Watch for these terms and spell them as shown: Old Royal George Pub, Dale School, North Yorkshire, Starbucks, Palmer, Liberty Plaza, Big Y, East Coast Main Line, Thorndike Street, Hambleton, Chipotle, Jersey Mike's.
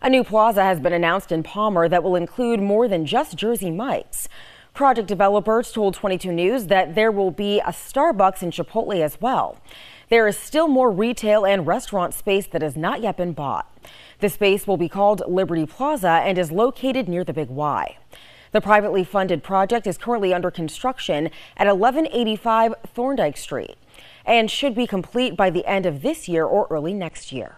A new plaza has been announced in Palmer that will include more than just Jersey Mike's. Project developers told 22 News that there will be a Starbucks and Chipotle as well. There is still more retail and restaurant space that has not yet been bought. The space will be called Liberty Plaza and is located near the Big Y. The privately funded project is currently under construction at 1185 Thorndike Street and should be complete by the end of this year or early next year.